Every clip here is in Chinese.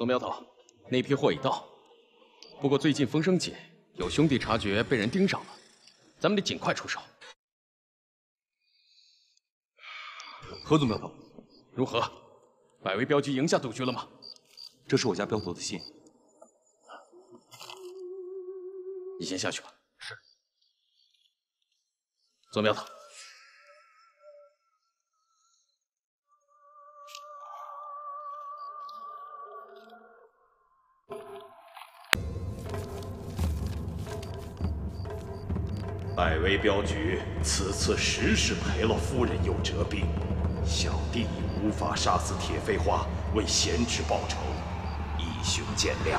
左苗头，那批货已到，不过最近风声紧，有兄弟察觉被人盯上了，咱们得尽快出手。何总苗头，如何？百威镖局赢下赌局了吗？这是我家镖头的信。你先下去吧。是。左苗头。 百威镖局此次实是赔了夫人又折兵，小弟已无法杀死铁飞花，为贤侄报仇，义兄见谅。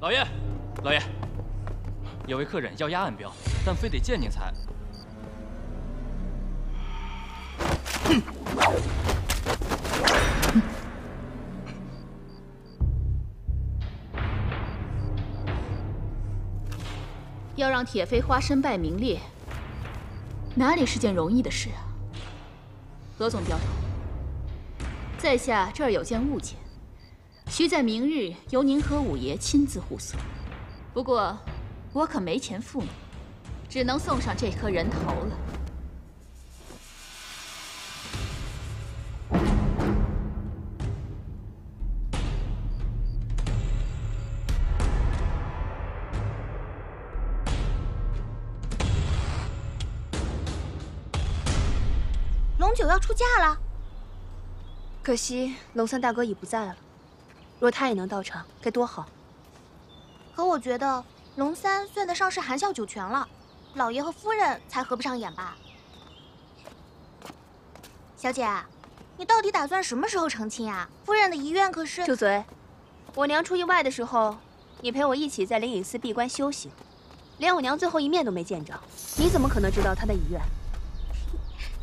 老爷，老爷，有位客人要押暗镖，但非得见您才。 要让铁飞花身败名裂，哪里是件容易的事啊？何总镖头，在下这儿有件物件，需在明日由您和五爷亲自护送。不过，我可没钱付你，只能送上这颗人头了。 出嫁了，可惜龙三大哥已不在了。若他也能到场，该多好。可我觉得龙三算得上是含笑九泉了，老爷和夫人才合不上眼吧。小姐，你到底打算什么时候成亲啊？夫人的遗愿可是……住嘴！我娘出意外的时候，你陪我一起在灵隐寺闭关修行，连我娘最后一面都没见着，你怎么可能知道她的遗愿？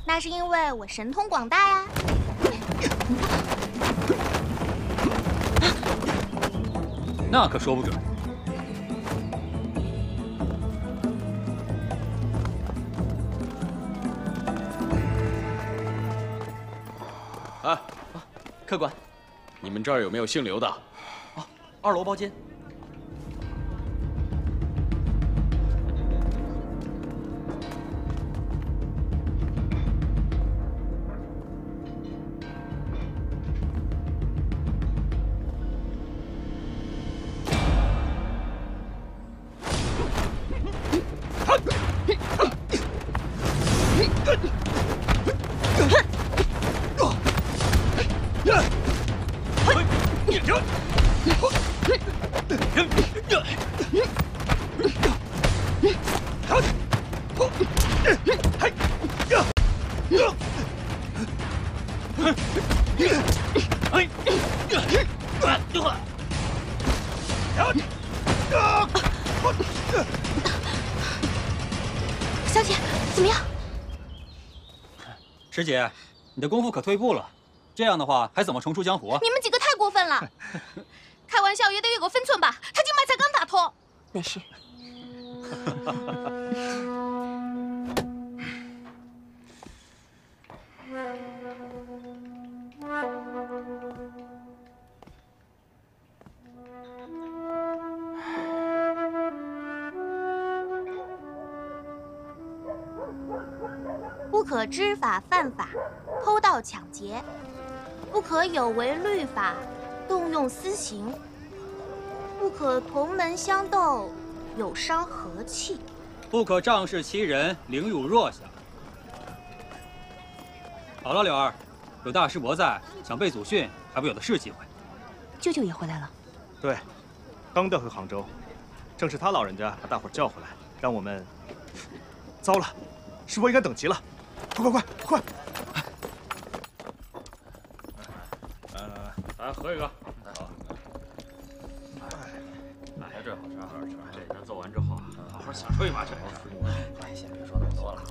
那是因为我神通广大呀！那可说不准。哎，客官，你们这儿有没有姓刘的？啊，二楼包间。 小姐，怎么样？师姐，你的功夫可退步了，这样的话还怎么重出江湖啊？你们几个太过分了！开玩笑也得有个分寸吧。他经脉才刚打通，没事。不可知法犯法，偷盗抢劫；不可有违律法，动用私刑；不可同门相斗，有伤和气；不可仗势欺人，凌辱弱小。好了，柳儿，有大师伯在，想被祖训还不有的是机会。舅舅也回来了，对，刚调回杭州，正是他老人家把大伙叫回来，让我们……糟了，师伯应该等急了。 快！来，何宇哥，好。哎，这好吃，好吃。这咱做完之后啊，好好享受一把这个。哎，先别说那么多了。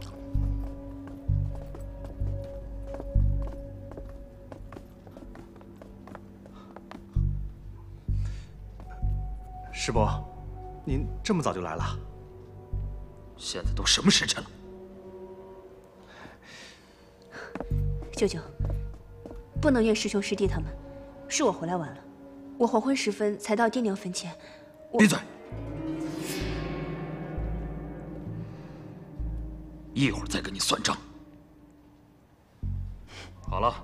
师伯，您这么早就来了？现在都什么时辰了？舅舅，不能怨师兄师弟他们，是我回来晚了。我黄昏时分才到爹娘坟前。闭嘴！一会儿再跟你算账。好了，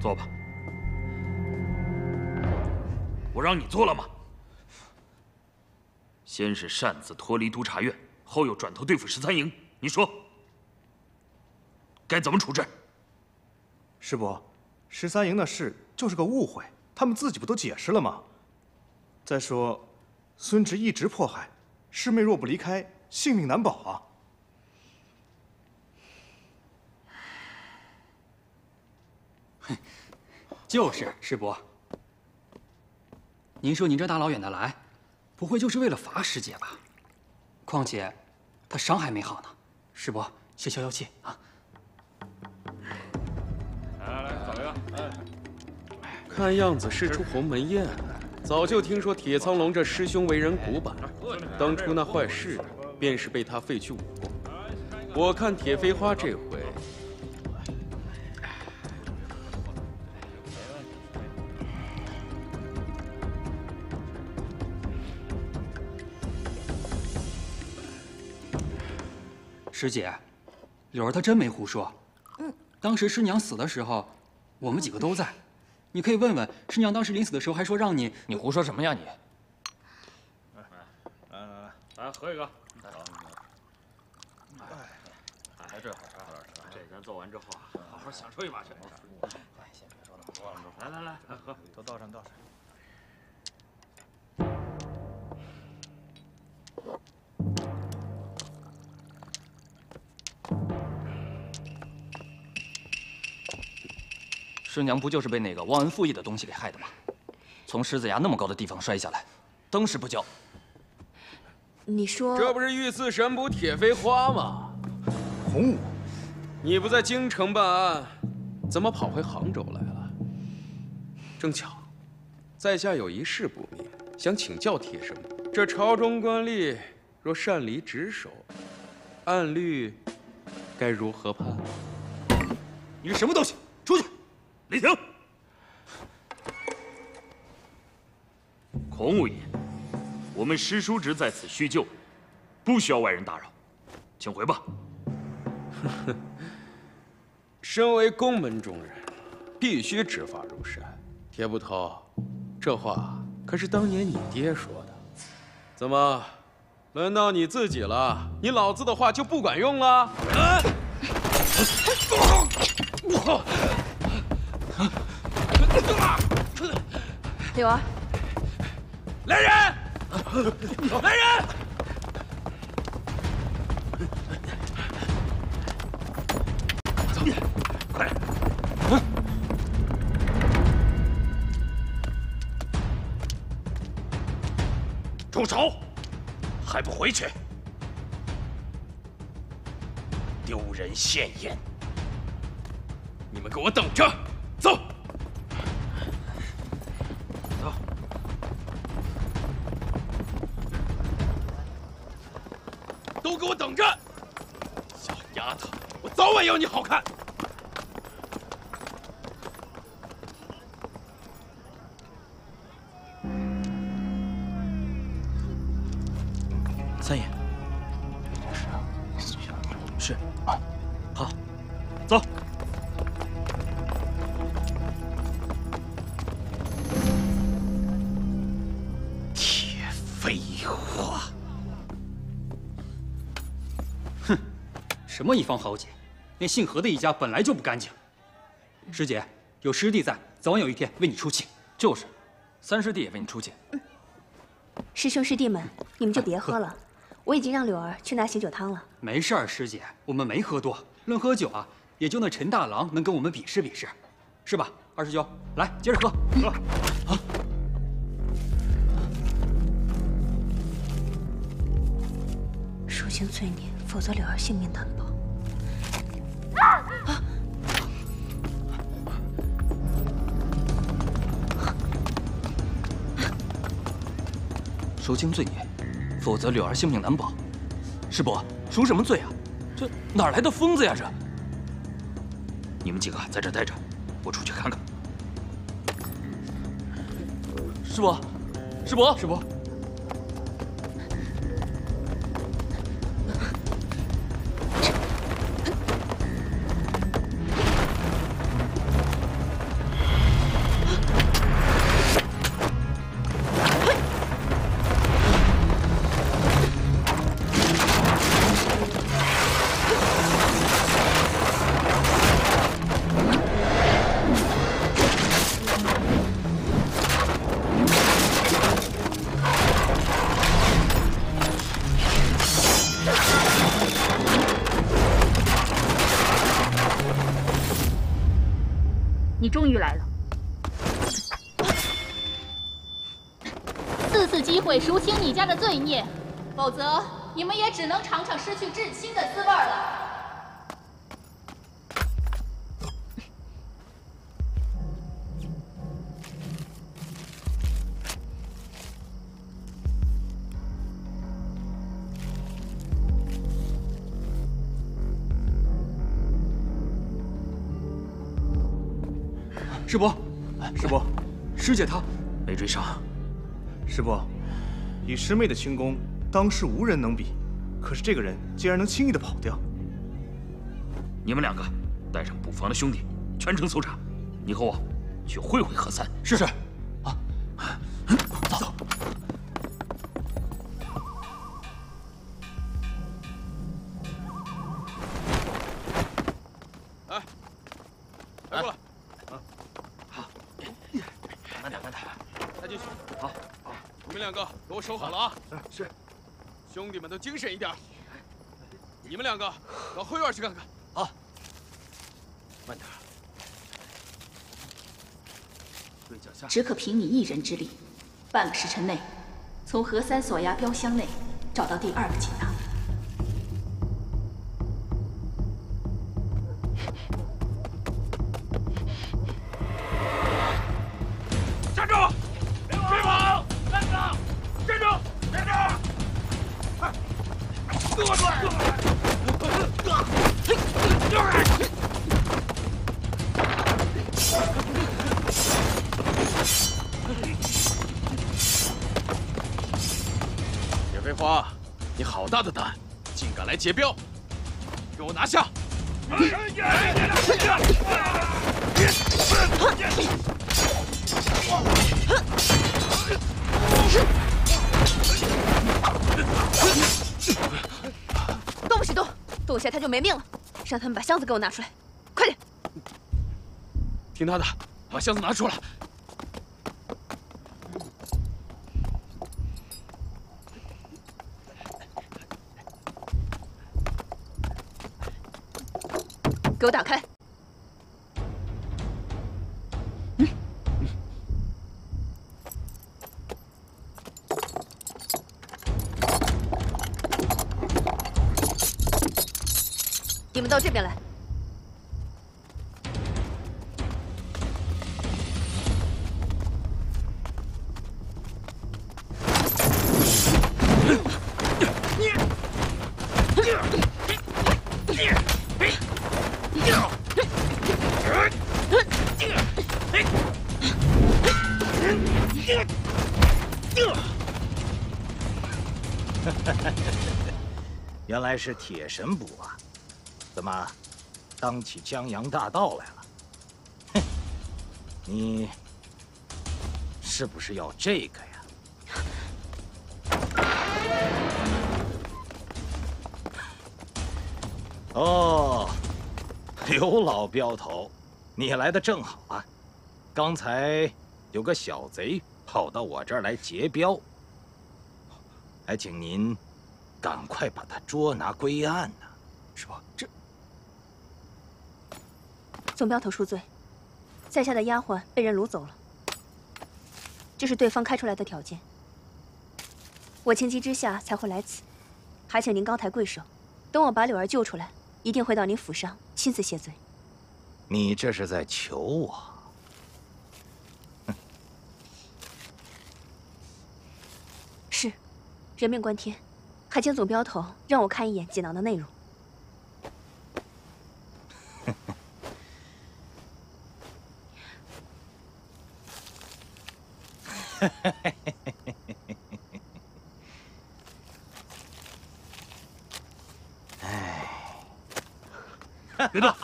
坐吧。我让你坐了吗？先是擅自脱离督察院，后又转头对付十三营，你说该怎么处置？师伯，十三营的事就是个误会，他们自己不都解释了吗？再说，孙植一直迫害，师妹若不离开，性命难保啊！就是师伯。 您说您这大老远的来，不会就是为了罚师姐吧？况且，她伤还没好呢。师伯，先消消气啊！来来来，走一个。哎，看样子是出鸿门宴。早就听说铁苍龙这师兄为人古板，当初那坏事便是被他废去武功。我看铁飞花这回。 师姐，柳儿她真没胡说。嗯，当时师娘死的时候，我们几个都在。你可以问问师娘，当时临死的时候还说让你……你胡说什么呀你？来，喝一个。哎，这好，这咱做完之后啊，好好享受一把去。哎，先别说那么多了。来来来，来喝，都倒上倒上。 师娘不就是被那个忘恩负义的东西给害的吗？从狮子崖那么高的地方摔下来，登时不交。你说这不是御赐神捕铁飞花吗？洪武，你不在京城办案，怎么跑回杭州来了？正巧，在下有一事不明，想请教铁神捕。这朝中官吏若擅离职守，按律该如何判？你是什么东西？出去！ 李婷，孔武爷，我们师叔侄在此叙旧，不需要外人打扰，请回吧。身为宫门中人，必须执法如山。铁捕头，这话可是当年你爹说的。怎么，轮到你自己了？你老子的话就不管用了？柳儿，来人！来人！走，快点！住手！还不回去！丢人现眼！你们给我等着！走！ 都给我等着！小丫头，我早晚要你好看！三爷，是啊，好，走。 什么一方豪杰，那姓何的一家本来就不干净。师姐，有师弟在，早晚有一天为你出气。就是，三师弟也为你出气。师兄师弟们，你们就别喝了，我已经让柳儿去拿醒酒汤了。没事儿，师姐，我们没喝多。论喝酒啊，也就那陈大郎能跟我们比试比试，是吧？二师兄，来，接着喝。喝啊！ 孰轻罪孽，否则柳儿性命难保。 啊！孰轻罪也，否则柳儿性命难保。师伯，赎什么罪啊？这哪来的疯子呀？这！你们几个在这待着，我出去看看。师伯，师伯，师伯。 你终于来了，4次机会赎清你家的罪孽，否则你们也只能尝尝失去至亲的滋味了。师伯，师伯，师姐她没追上。师伯，以师妹的轻功，当世无人能比。可是这个人竟然能轻易的跑掉。你们两个带上布防的兄弟，全城搜查。你和我去会会何三。是是。啊，走走。哎，来过来。 两个给我守好了啊！是，兄弟们都精神一点。你们两个到后院去看看啊。慢点。对脚下。只可凭你一人之力，半个时辰内，从何三锁牙标箱内找到第2个锦囊。 野飞花，你好大的胆，竟敢来劫镖！给我拿下！ 动不许动，动下他就没命了！让他们把箱子给我拿出来，快点！听他的，把箱子拿出来。给我打开！嗯，你们到这边来。 原来是铁神捕啊！怎么，当起江洋大盗来了？哼，你是不是要这个呀？哦，刘老镖头，你来的正好啊！刚才有个小贼跑到我这儿来劫镖，还请您。 赶快把他捉拿归案呐！师伯，这总镖头恕罪，在下的丫鬟被人掳走了，这是对方开出来的条件。我情急之下才会来此，还请您高抬贵手，等我把柳儿救出来，一定会到您府上亲自谢罪。你这是在求我？是。人命关天，还请总镖头让我看一眼锦囊的内容。哎，别动！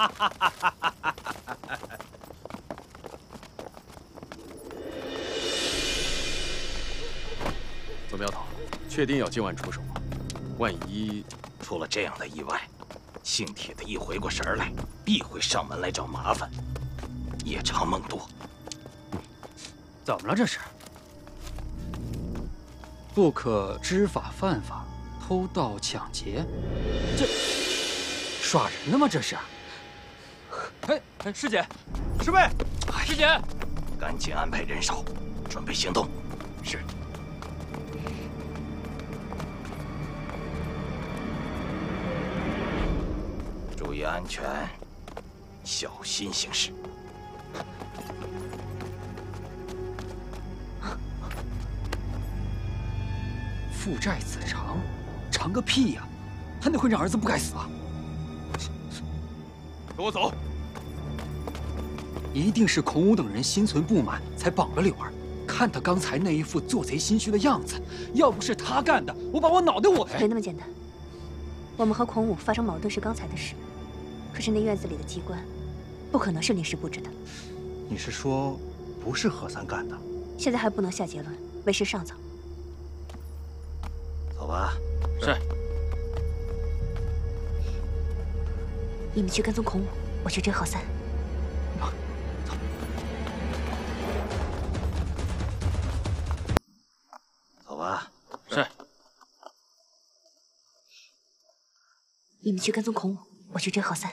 总镖头，确定要今晚出手吗？万一出了这样的意外，姓铁的一回过神来，必会上门来找麻烦。夜长梦多。怎么了？这是？ 不可知法犯法，偷盗抢劫，这耍人呢吗？这是！哎哎，师姐，师妹，师姐，赶紧安排人手，准备行动。是。注意安全，小心行事。 父债子偿，偿个屁呀！还得会让儿子不该死啊！跟我走！一定是孔武等人心存不满，才绑了柳儿。看他刚才那一副做贼心虚的样子，要不是他干的，我把我脑袋我……没那么简单。我们和孔武发生矛盾是刚才的事，可是那院子里的机关，不可能是临时布置的。你是说，不是何三干的？现在还不能下结论，为时尚早。 走吧，是。你们去跟踪孔武，我去追何三。好，走。走吧，是。你们去跟踪孔武，我去追何三。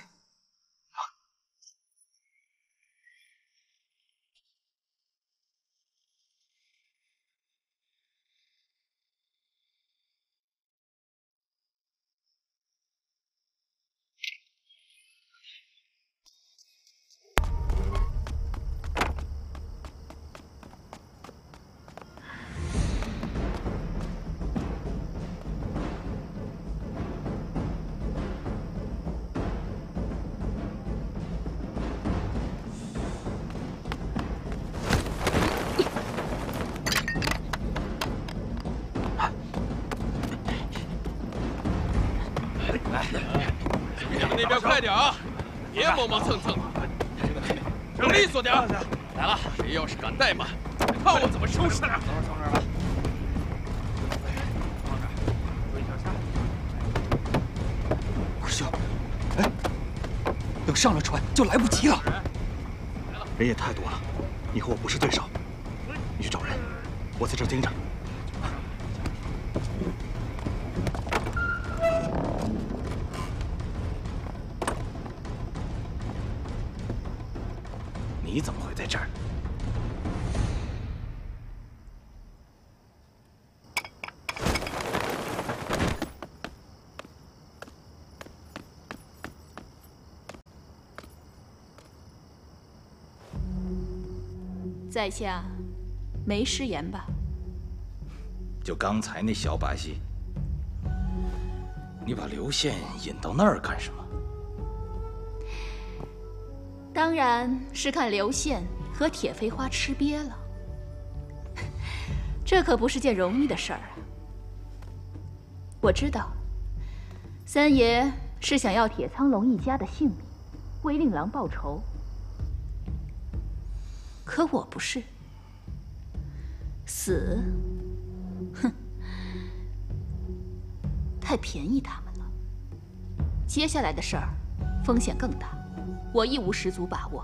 快点啊！别磨磨蹭蹭，利索点！来了，谁要是敢怠慢，看我怎么收拾他！ 二兄，哎，等上了船就来不及了。人也太多了，你和我不是对手。你去找人，我在这盯着。 你怎么会在这儿？在下没失言吧？就刚才那小把戏，你把刘宪引到那儿干什么？ 当然是看刘宪和铁飞花吃瘪了，这可不是件容易的事儿啊！我知道，三爷是想要铁苍龙一家的性命，为令郎报仇。可我不是，死，哼，太便宜他们了。接下来的事儿风险更大。 我亦无十足把握。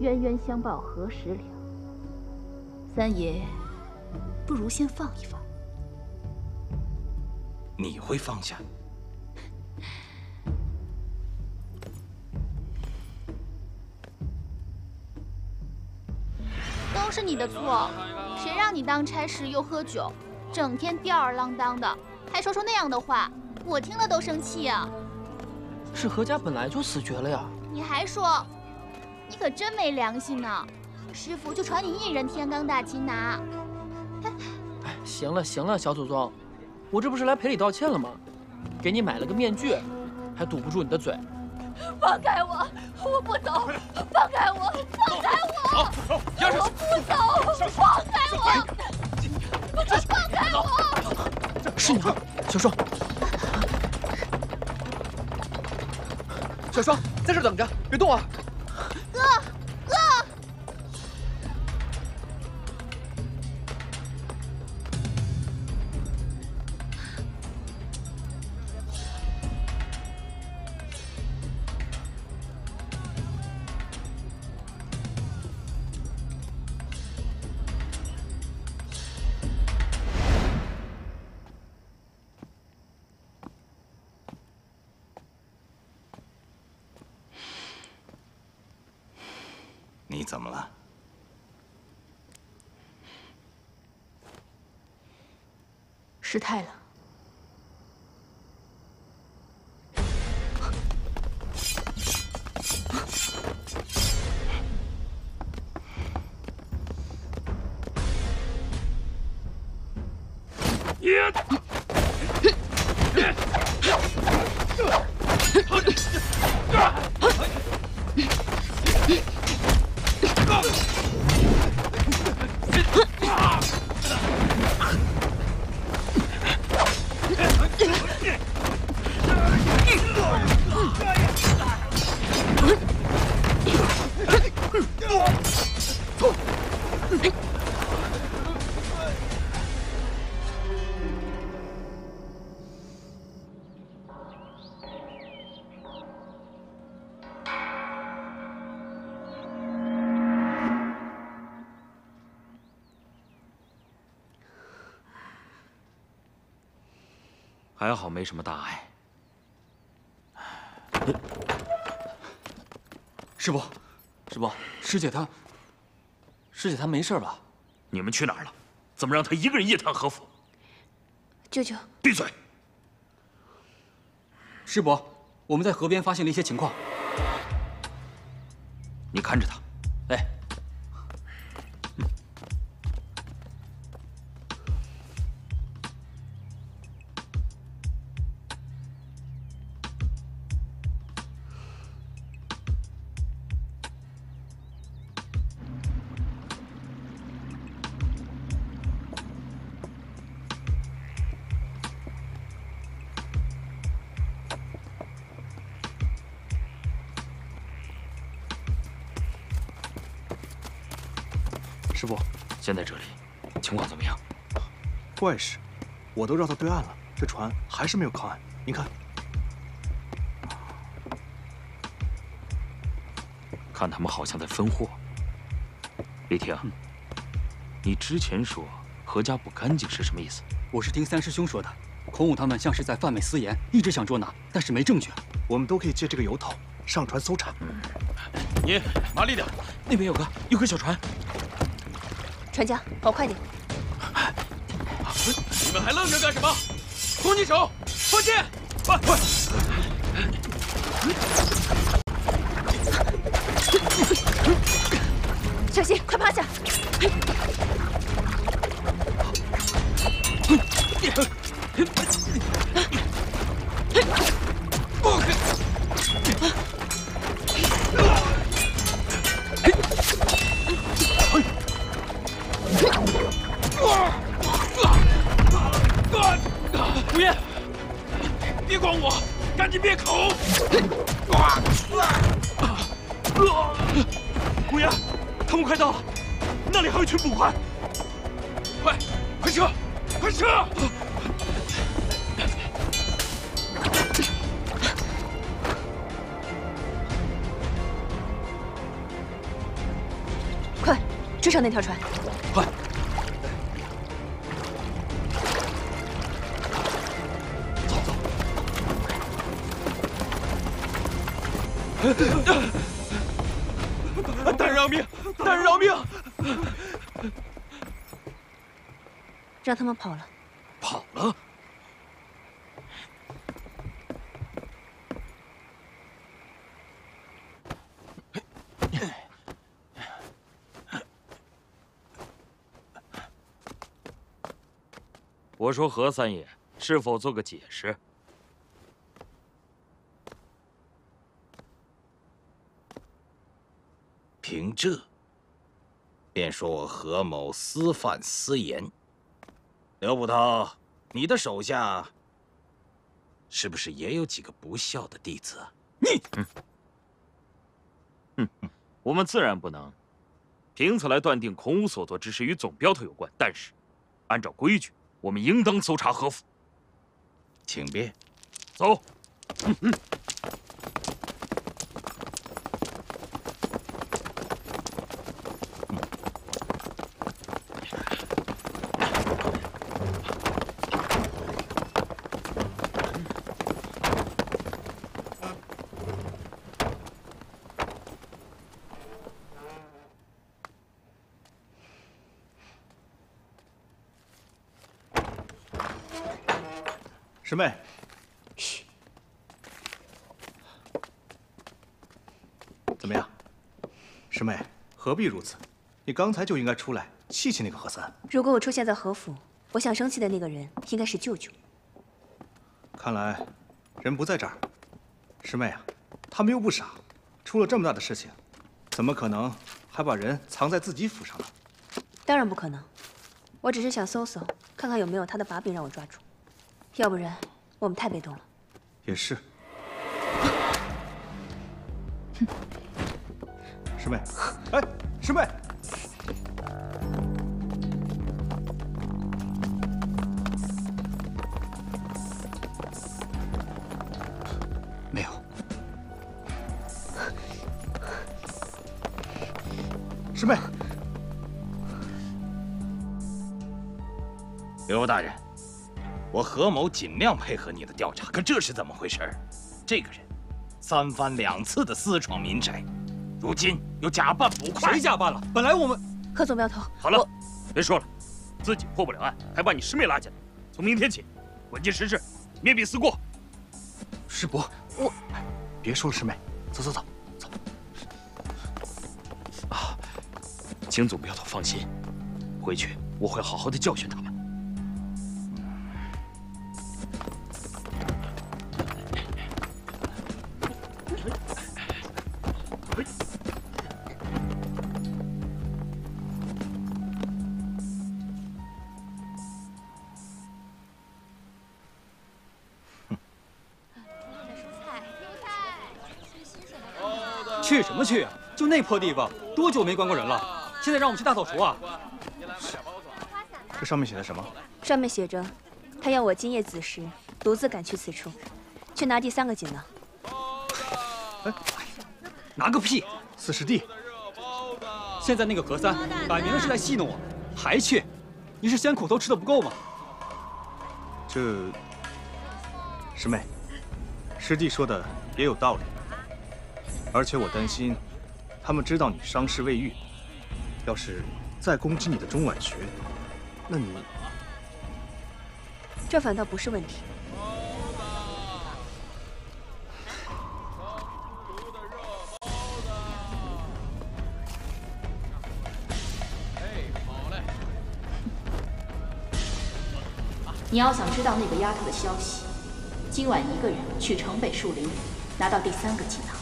冤冤相报何时了？三爷，不如先放一放。你会放下？都是你的错，谁让你当差时又喝酒，整天吊儿郎当的，还说出那样的话，我听了都生气啊！ 是何家本来就死绝了呀！你还说，你可真没良心呢！师傅就传你一人天罡大擒拿。哎，行了行了，小祖宗，我这不是来赔礼道歉了吗？给你买了个面具，还堵不住你的嘴。放开我！我不走！放开我！放开我！走，压上去！我不走！放开我！放开我！是你吗，小双？小双，在这等着，别动啊！哥，哥！你怎么了？失态了。 还好没什么大碍。师伯，师伯，师姐她没事吧？你们去哪儿了？怎么让她一个人夜探何府？舅舅，闭嘴！师伯，我们在河边发现了一些情况。你看着她。哎。 师傅，现在这里情况怎么样？怪事，我都绕到对岸了，这船还是没有靠岸。你看，看他们好像在分货。李婷，你之前说何家不干净是什么意思？我是听三师兄说的。孔武他们像是在贩卖私盐，一直想捉拿，但是没证据。我们都可以借这个由头上船搜查。你麻利点，那边有个小船。 船家，跑快点！你们还愣着干什么？弓起手，放箭！快快！小心，快趴下！追上那条船！快！走走！大人饶命！大人饶命！让他们跑了！跑了！我说何三爷，是否做个解释？ 凭这，便说我何某私犯私盐。刘捕头，你的手下是不是也有几个不孝的弟子？你，我们自然不能凭此来断定孔武所做之事与总镖头有关，但是按照规矩，我们应当搜查何府。请便，走。师妹，嘘，怎么样？师妹何必如此？你刚才就应该出来气气那个何三。如果我出现在何府，我想生气的那个人应该是舅舅。看来人不在这儿。师妹啊，他们又不傻，出了这么大的事情，怎么可能还把人藏在自己府上呢？当然不可能，我只是想搜搜，看看有没有他的把柄让我抓住。 要不然，我们太被动了。也是。师妹，哎，师妹，没有。师妹，刘大人。 我何某尽量配合你的调查，可这是怎么回事？这个人三番两次的私闯民宅，如今又假扮捕快。谁假扮了？本来我们何总镖头，好了，别说了，自己破不了案，还把你师妹拉进来。从明天起，滚进石室，面壁思过。师伯，我别说了，师妹，走走走走。啊，请总镖头放心，回去我会好好的教训他们。 去什么去啊！就那破地方，多久没关过人了？现在让我们去大扫除啊！这上面写的什么？上面写着，他要我今夜子时独自赶去此处，去拿第三个锦囊。哎，拿个屁！四师弟，现在那个何三摆明了是在戏弄我，还去？你是嫌苦头吃的不够吗？这师妹，师弟说的也有道理。 而且我担心，他们知道你伤势未愈，要是再攻击你的中晚学，那你……这反倒不是问题。你要想知道那个丫头的消息，今晚一个人去城北树林，拿到第三个锦囊。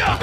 啊！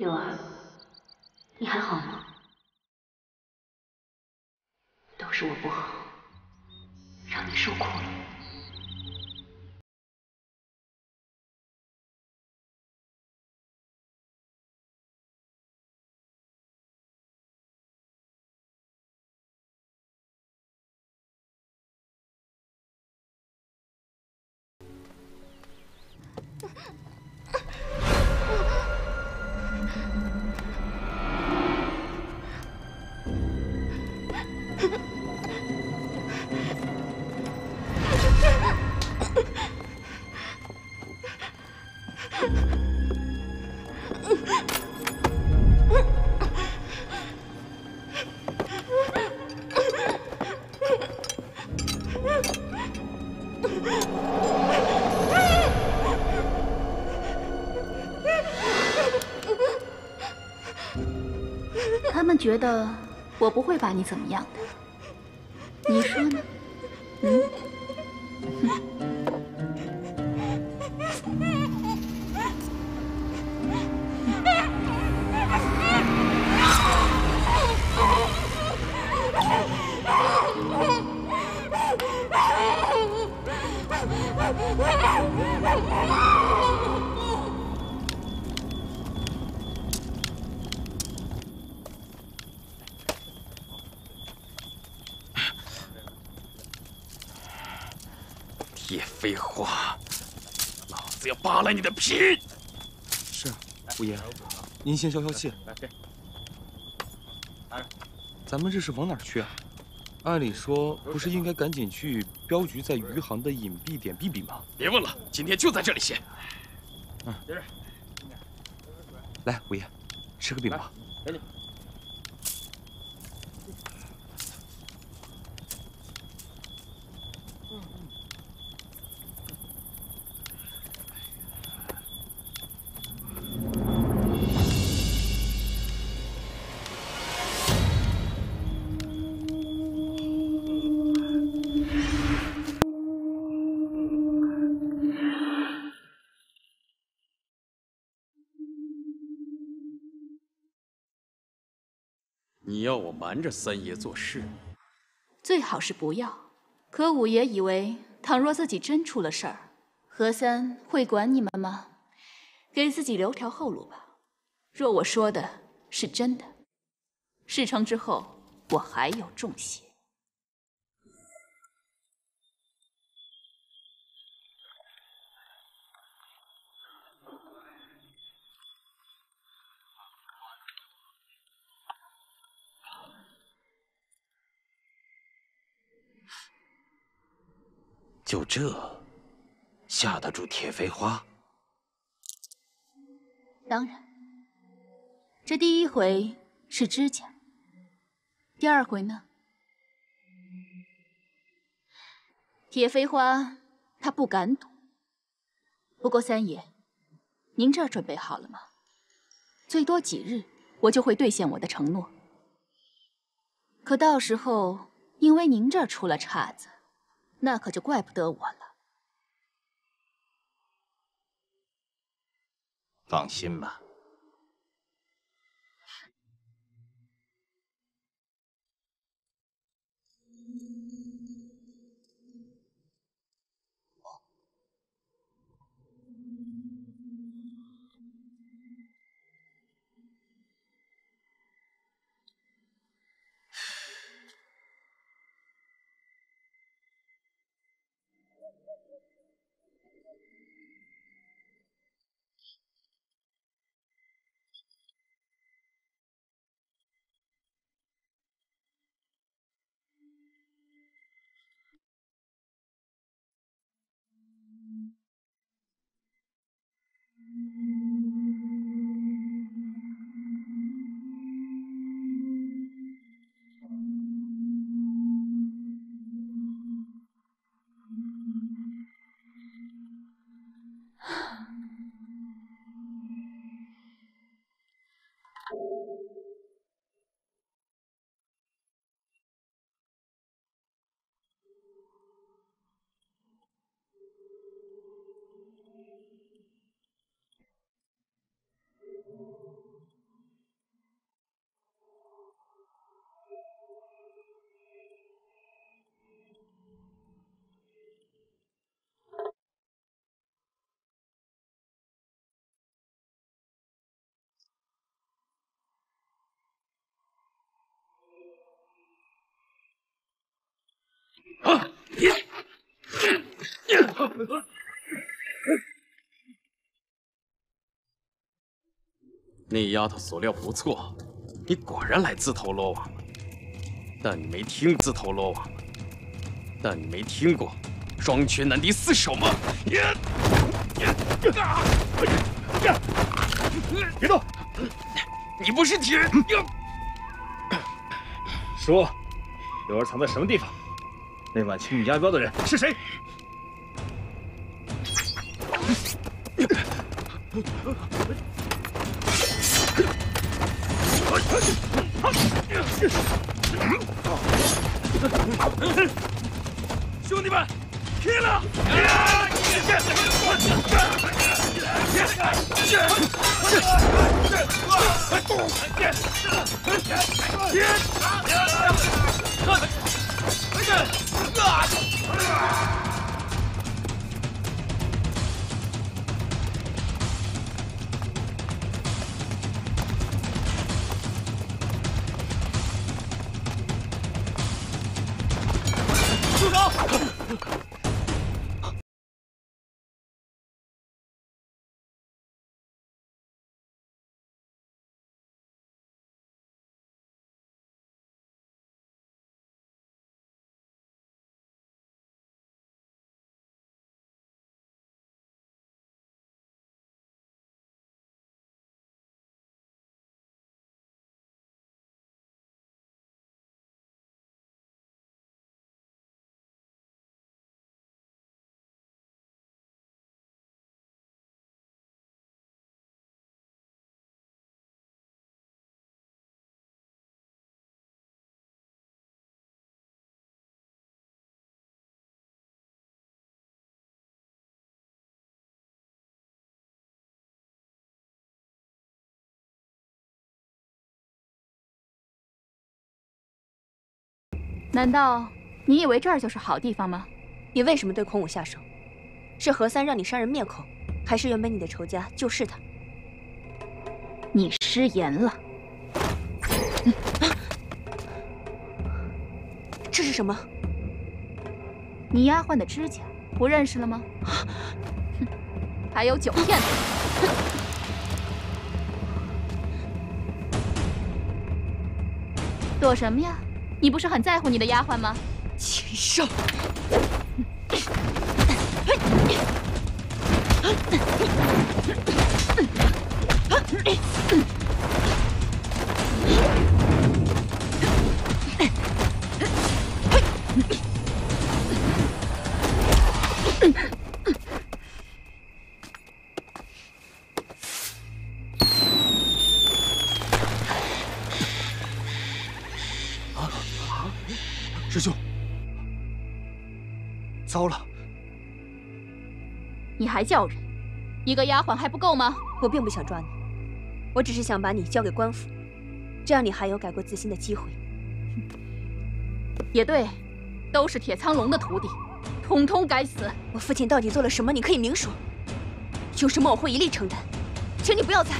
柳儿，你还好吗？都是我不好，让你受苦了。 他们觉得我不会把你怎么样的，你说呢？嗯？别废话，老子要扒了你的皮！是，五爷，您先消消气。咱们这是往哪儿去啊？按理说不是应该赶紧去镖局在余杭的隐蔽点避避吗？别问了，今天就在这里歇。嗯，来，五爷，吃个饼吧。 你要我瞒着三爷做事，最好是不要。可五爷以为，倘若自己真出了事儿，何三会管你们吗？给自己留条后路吧。若我说的是真的，事成之后，我还有重谢。就这，吓得住铁飞花？当然，这第一回是指甲，第二回呢？铁飞花他不敢赌。不过三爷，您这儿准备好了吗？最多几日，我就会兑现我的承诺。可到时候，因为您这儿出了岔子。 那可就怪不得我了。放心吧。那丫头所料不错，你果然来自投罗网了。但你没听自投罗网了，但你没听过双拳难敌四手吗？别动！你不是铁？说，柳儿藏在什么地方？那晚去你押镖的人是谁？ 兄弟们，拼了！住手！ 难道你以为这儿就是好地方吗？你为什么对孔武下手？是何三让你杀人灭口，还是原本你的仇家就是他？你失言了。这是什么？你丫鬟的指甲不认识了吗？还有酒片子。 躲什么呀？ 你不是很在乎你的丫鬟吗？禽兽！师兄，糟了！你还叫人？一个丫鬟还不够吗？我并不想抓你，我只是想把你交给官府，这样你还有改过自新的机会。也对，都是铁苍龙的徒弟，统统该死！我父亲到底做了什么？你可以明说，有什么我会一力承担，请你不要再。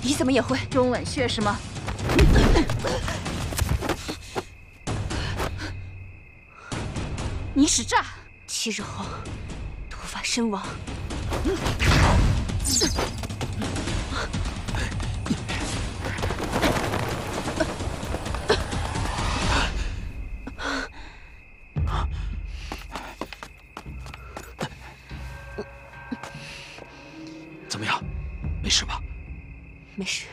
你怎么也会中吻穴是吗？ 你使诈！七日后，毒发身亡。怎么样？没事吧？没事。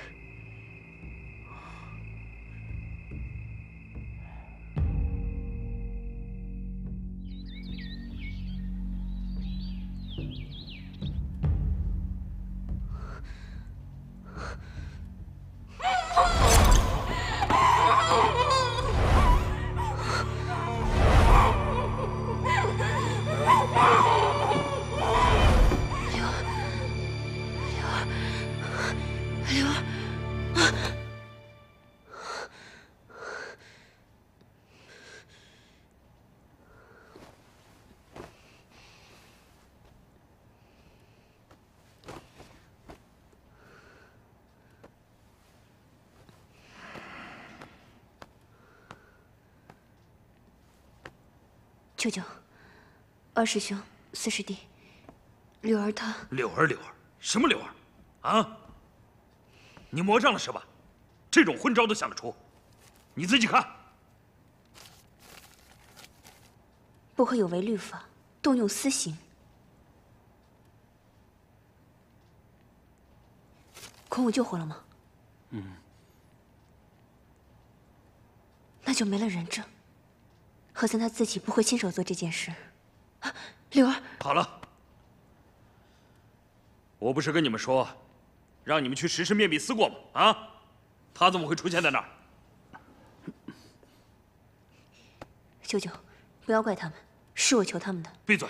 舅舅、二师兄、四师弟，柳儿她……柳儿，什么柳儿？啊！你魔障了是吧？这种昏招都想得出，你自己看。不可有违律法，动用私刑。 孔武救活了吗？嗯，那就没了人证。何三他自己不会亲手做这件事。啊，柳儿，好了，我不是跟你们说，让你们去实施面壁思过吗？啊，他怎么会出现在那儿？舅舅，不要怪他们，是我求他们的。闭嘴！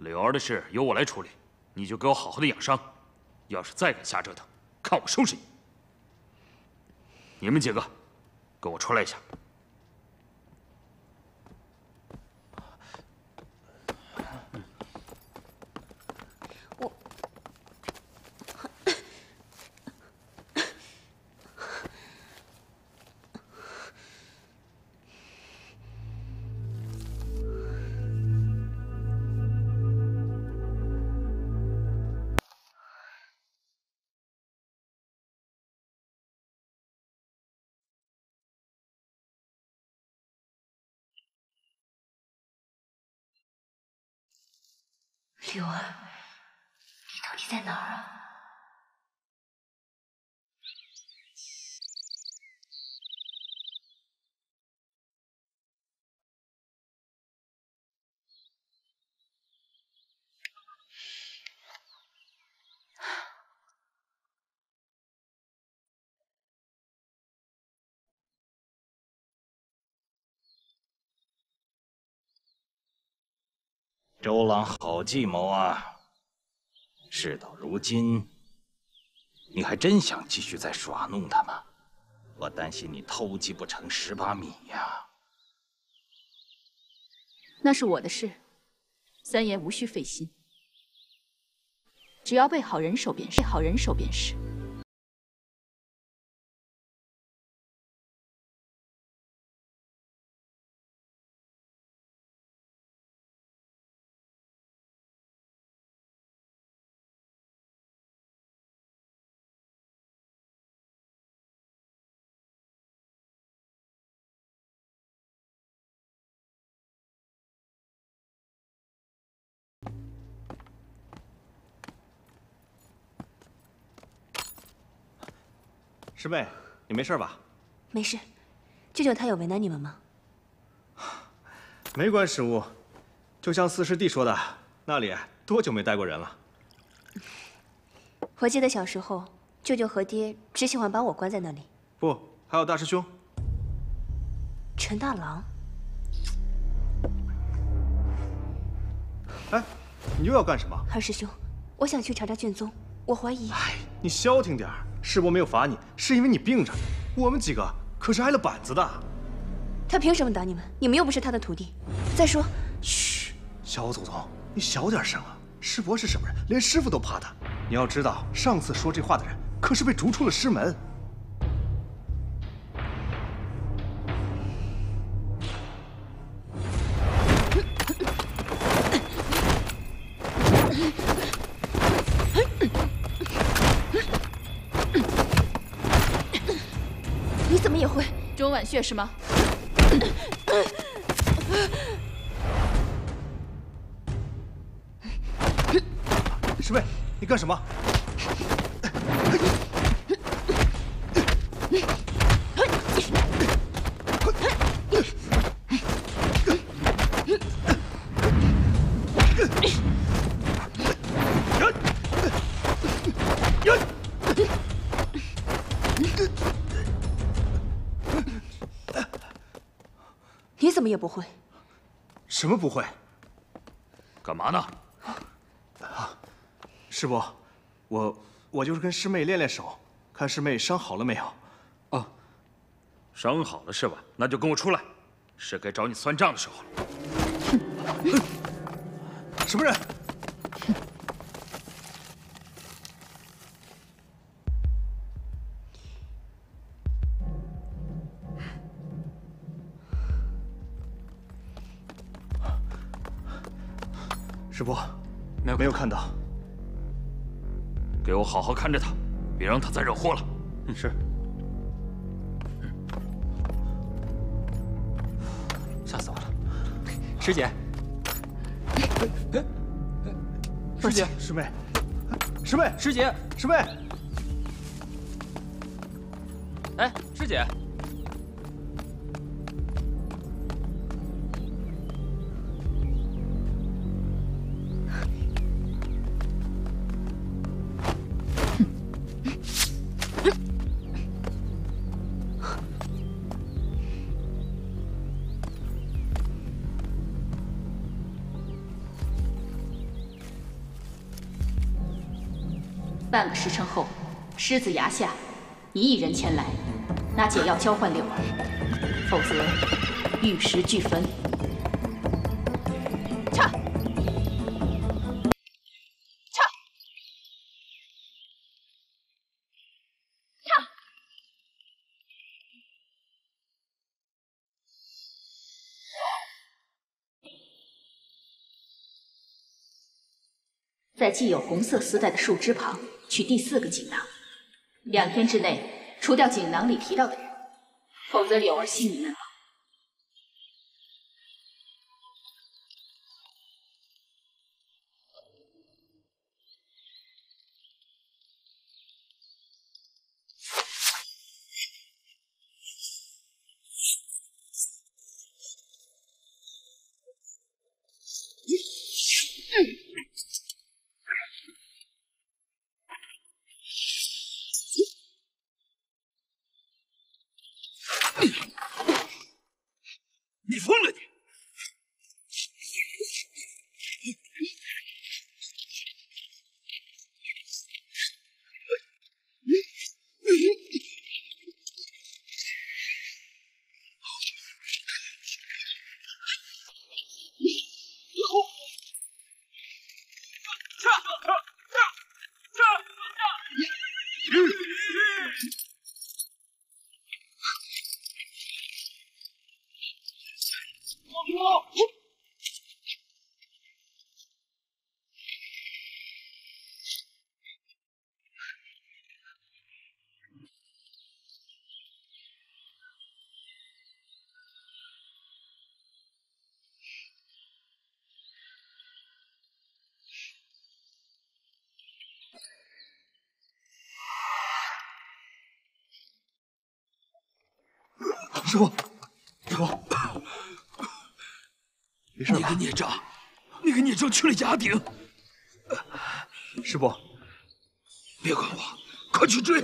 柳儿的事由我来处理，你就给我好好的养伤。 要是再敢瞎折腾，看我收拾你！你们几个，跟我出来一下！我……柳儿，你到底在哪儿啊？周郎好计谋啊！事到如今，你还真想继续再耍弄他吗？我担心你偷鸡不成蚀把米呀。那是我的事，三爷无需费心，只要备好人手便是。师妹，你没事吧？没事，舅舅他有为难你们吗？没关失误，就像四师弟说的，那里多久没带过人了？我记得小时候，舅舅和爹只喜欢把我关在那里。不，还有大师兄陈大郎。哎，你又要干什么？二师兄，我想去查查卷宗，我怀疑。哎，你消停点儿。 师伯没有罚你，是因为你病着。我们几个可是挨了板子的。他凭什么打你们？你们又不是他的徒弟。再说，嘘，小祖宗，你小点声啊！师伯是什么人？连师傅都怕他。你要知道，上次说这话的人可是被逐出了师门。满血是吗？师妹，你干什么？也不会，什么不会？干嘛呢？啊，师伯，我就是跟师妹练练手，看师妹伤好了没有。啊，伤好了是吧？那就跟我出来，是该找你算账的时候了。什么人？师伯，没有看到。给我好好看着他，别让他再惹祸了。是。吓死我了，师姐。师姐，师妹，师妹，师姐，师妹。哎，师姐。 半个时辰后，狮子崖下，你一人前来，那姐要交换柳儿，否则玉石俱焚。撤！撤！撤！在系有红色丝带的树枝旁。 取第四个锦囊，2天之内除掉锦囊里提到的人，否则柳儿性命难保。师傅，师傅，没事吧？那个孽障，那个孽障去了崖顶。师傅，别管我，快去追！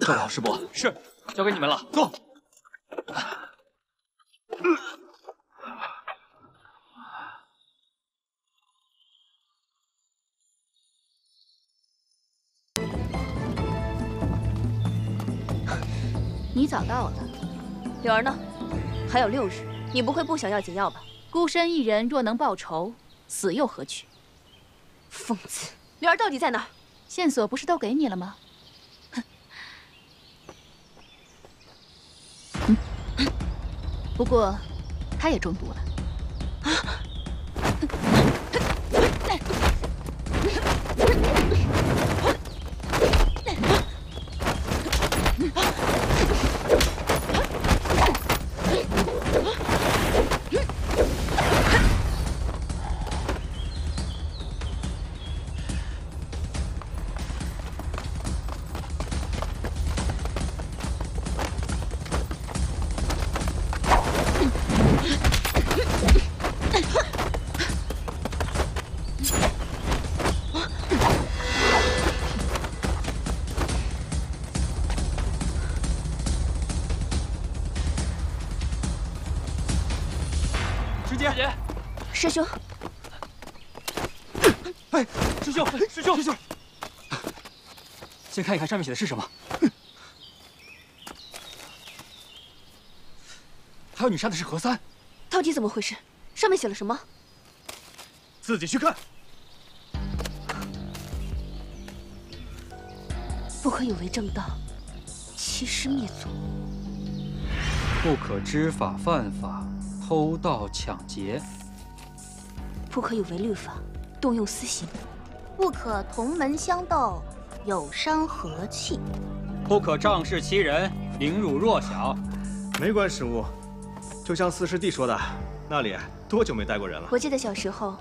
照料师傅，是，交给你们了。走。你早到了，柳儿呢？还有6日，你不会不想要解药吧？孤身一人若能报仇，死又何惧？疯子！柳儿到底在哪儿？线索不是都给你了吗？哼！不过，他也中毒了。啊！师兄，哎，师兄，师兄，师兄，先看一看上面写的是什么。还有你杀的是何三，到底怎么回事？上面写了什么？自己去看。不可有为正道，欺师灭祖。不可知法犯法，偷盗抢劫。不可有违律法，动用私刑。不可同门相斗，有伤和气。不可仗势欺人，凌辱弱小。没关失误，就像四师弟说的，那里多久没待过人了？我记得小时候，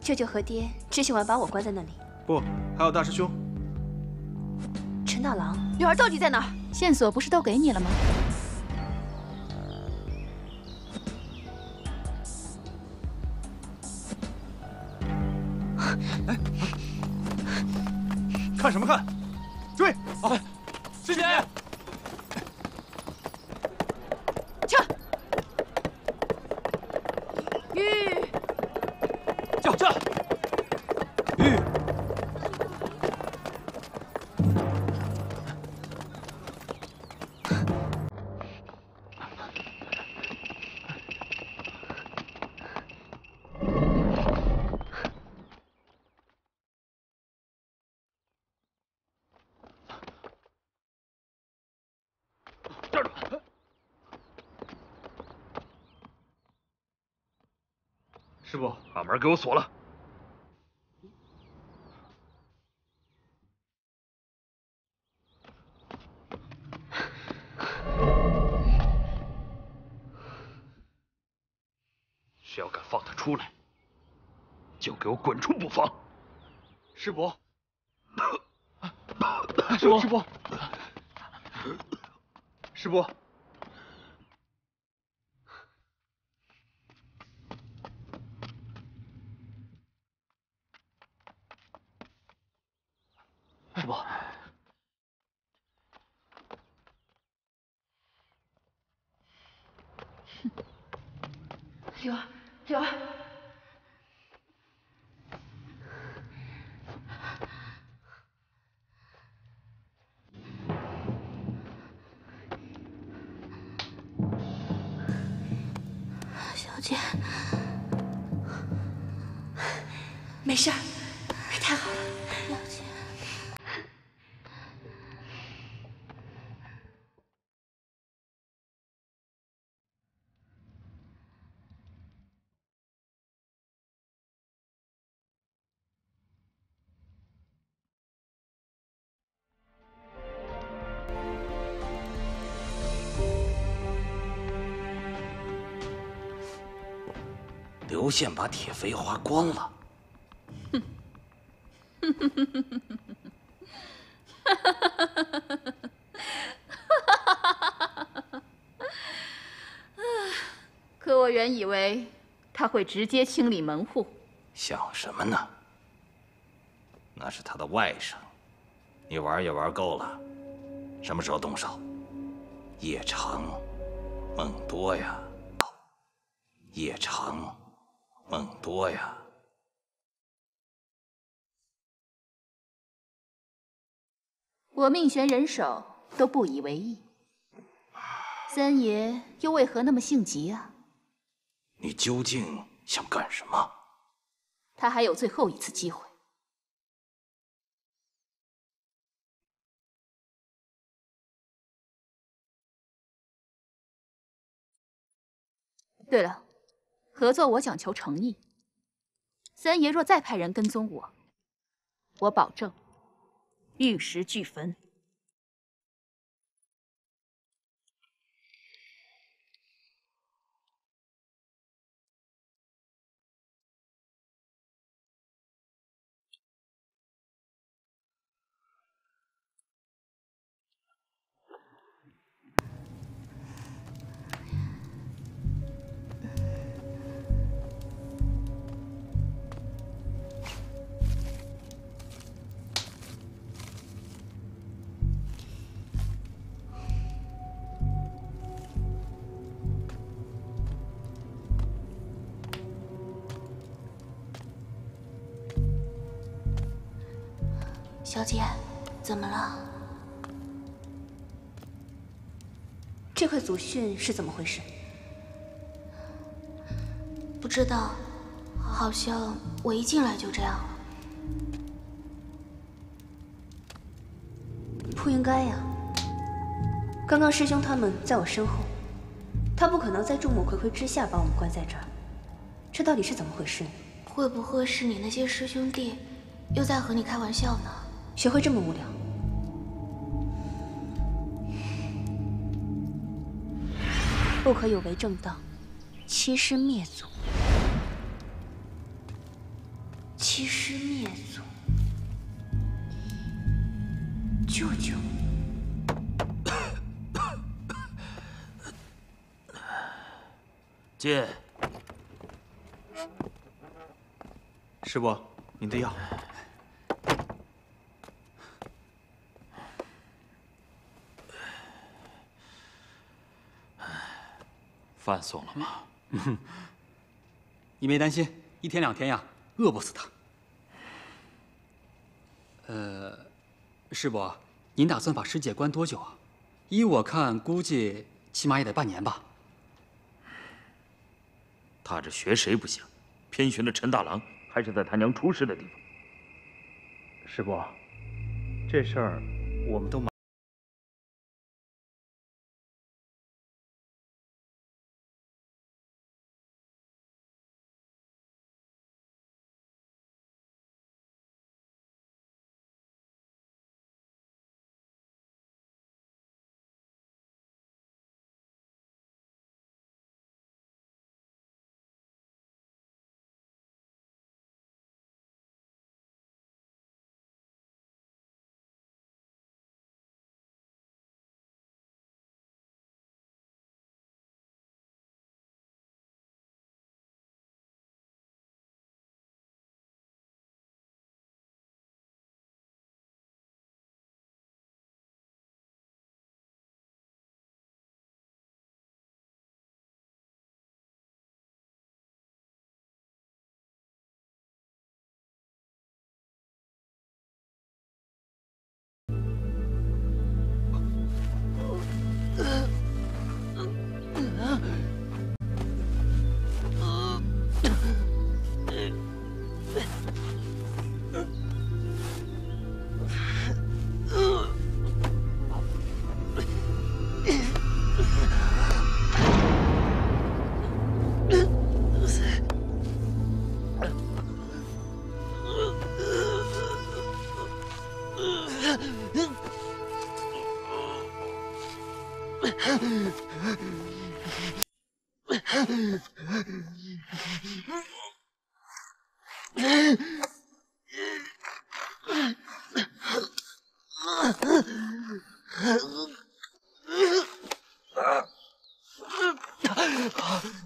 舅舅和爹只喜欢把我关在那里。不，还有大师兄。 陈大郎，女儿到底在哪儿？线索不是都给你了吗？哎，看什么看？追！啊，师姐，撤！玉，叫这。 师傅，把门给我锁了。谁要敢放他出来，就给我滚出补房！师伯，师伯，师伯，师伯。 师伯，柳儿，柳儿，小姐，没事儿。 刘宪把铁飞花关了。可我原以为他会直接清理门户。想什么呢？那是他的外甥，你玩也玩够了，什么时候动手？夜长梦多呀，夜长。 梦多呀！我命悬人手，都不以为意。三爷又为何那么性急啊？你究竟想干什么？他还有最后一次机会。对了。 合作，我讲求诚意。三爷若再派人跟踪我，我保证玉石俱焚。小姐，怎么了？这块祖训是怎么回事？不知道，好像我一进来就这样了。不应该呀！刚刚师兄他们在我身后，他不可能在众目睽睽之下把我们关在这儿。这到底是怎么回事？会不会是你那些师兄弟又在和你开玩笑呢？学会这么无聊。 不可有违正道，欺师灭祖。欺师灭祖，舅舅，进。师伯，您的药。饭送了吗？你没担心，一天两天呀，饿不死他。师伯，您打算把师姐关多久啊？依我看，估计起码也得半年吧。他这学谁不行，偏寻了陈大郎，还是在他娘出事的地方。师伯，这事儿我们都忙。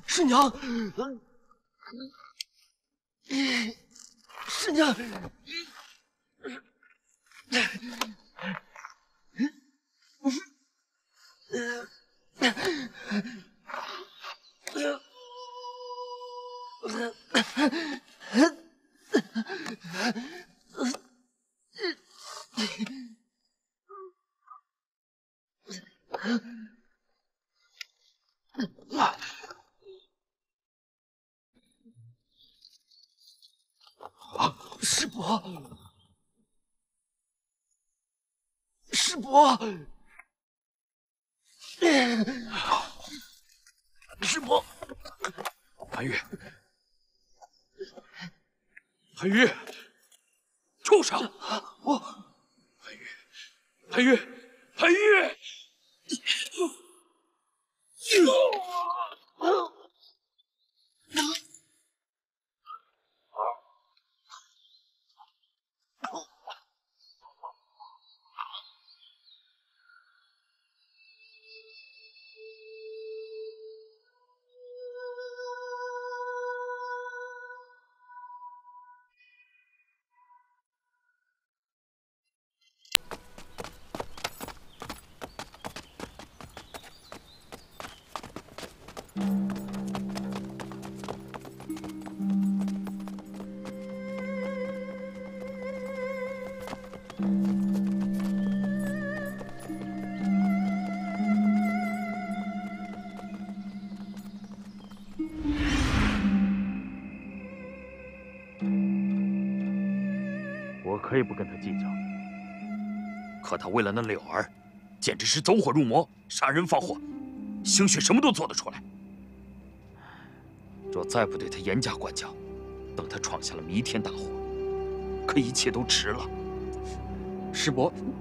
师娘，师娘。 我可以不跟他计较，可他为了那柳儿，简直是走火入魔，杀人放火，兴许什么都做得出来。若再不对他严加管教，等他闯下了弥天大祸，可一切都迟了。师伯，哼，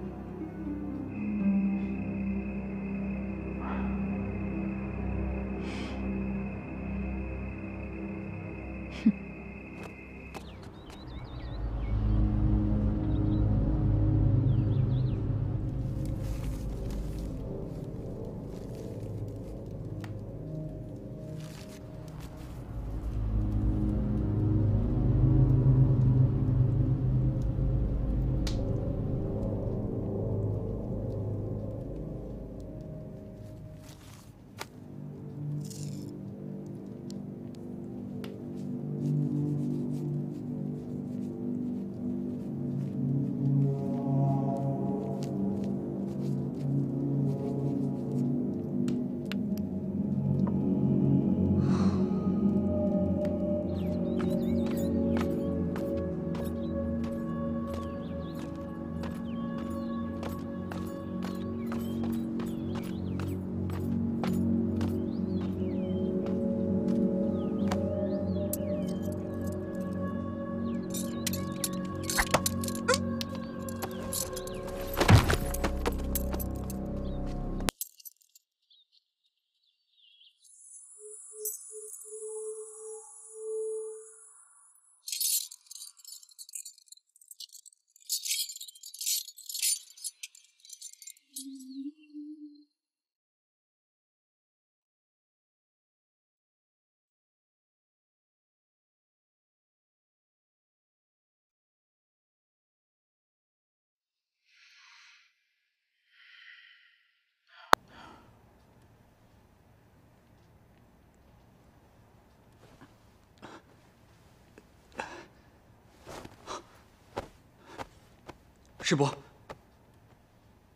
师伯，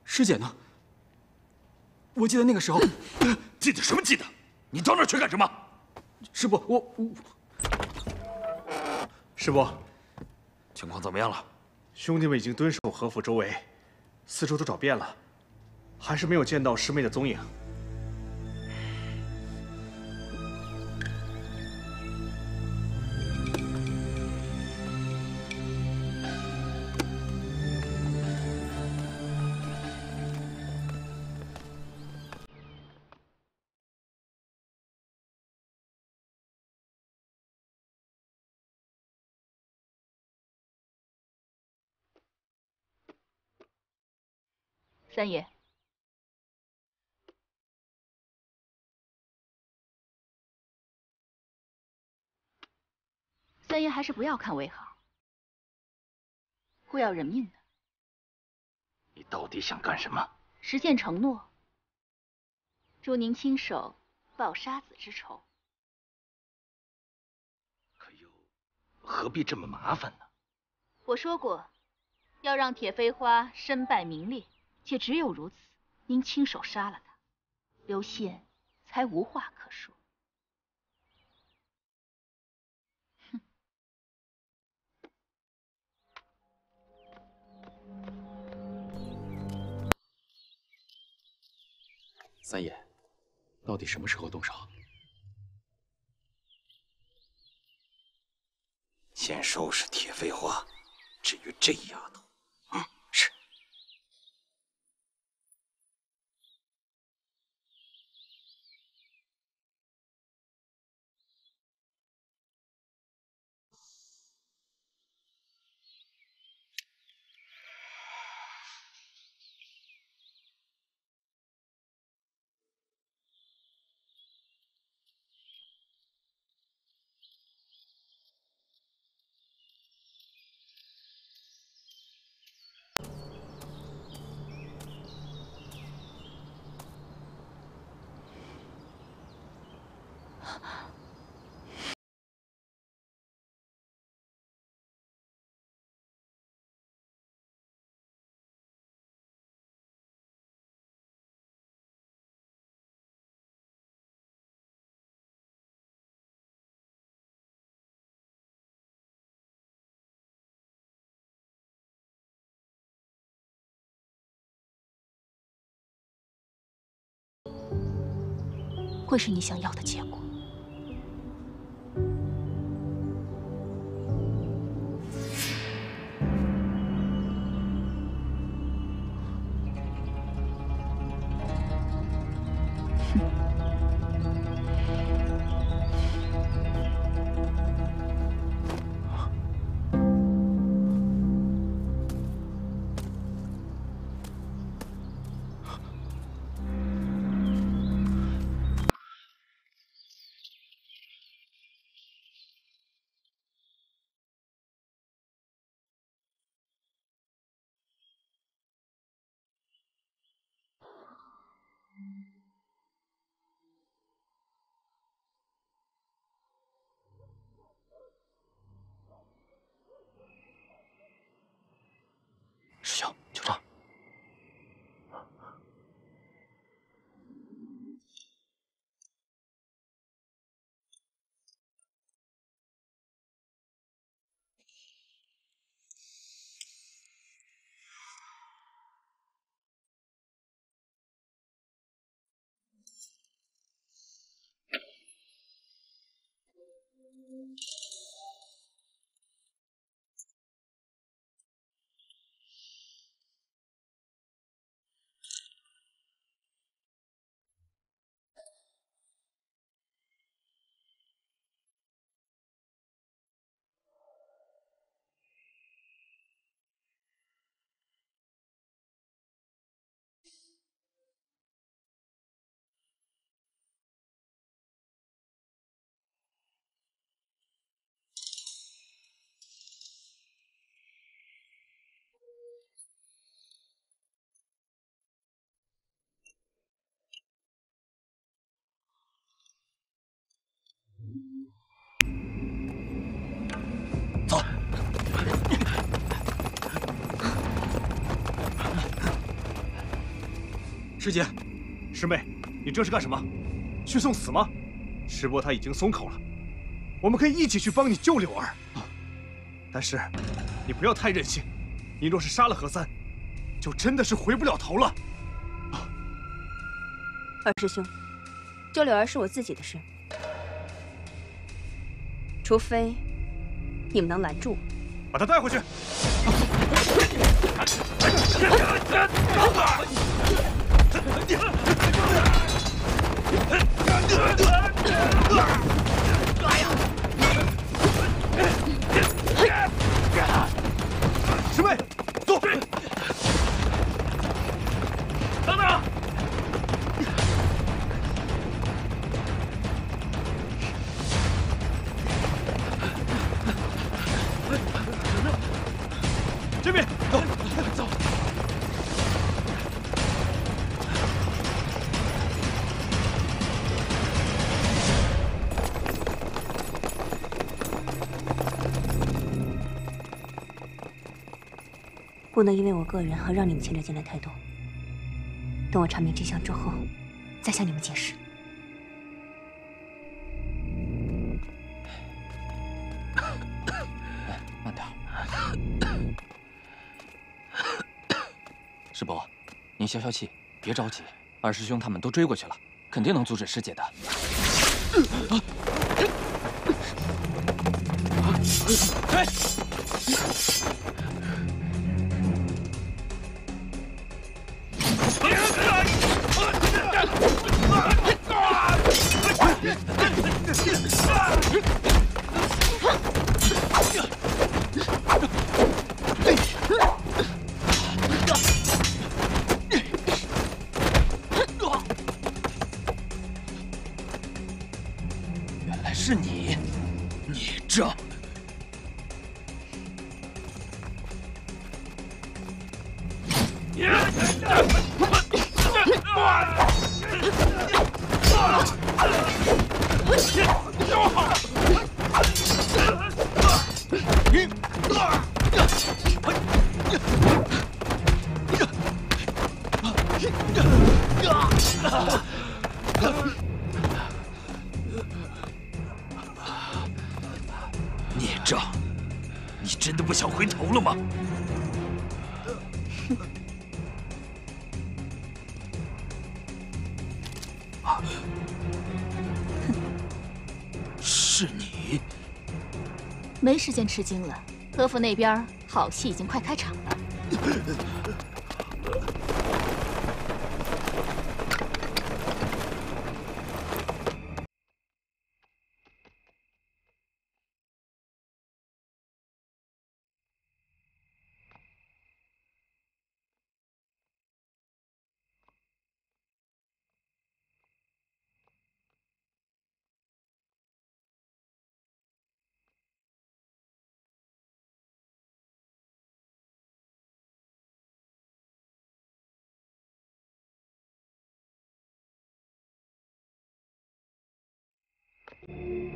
师姐呢？我记得那个时候，记得什么记得？你到那儿去干什么？师伯，我……师伯，情况怎么样了？兄弟们已经蹲守何府周围，四周都找遍了，还是没有见到师妹的踪影。三爷，三爷还是不要看为好，会要人命的。你到底想干什么？实现承诺，助您亲手报杀子之仇。可又何必这么麻烦呢？我说过，要让铁飞花身败名裂。 且只有如此，您亲手杀了他，刘宪才无话可说。哼！三爷，到底什么时候动手？先收拾铁飞花，至于这丫头。 会是你想要的结果。师姐，师妹，你这是干什么？去送死吗？师伯他已经松口了，我们可以一起去帮你救柳儿。但是，你不要太任性，你若是杀了何三，就真的是回不了头了。二师兄，救柳儿是我自己的事，除非你们能拦住我，把他带回去。师妹，走！等等，这边走，走。 不能因为我个人而让你们牵扯进来太多。等我查明真相之后，再向你们解释。慢点，师伯，您消消气，别着急。二师兄他们都追过去了，肯定能阻止师姐的。原来是你，你这……孽障，你真的不想回头了吗？啊！是你，没时间吃惊了。何府那边好戏已经快开场了。你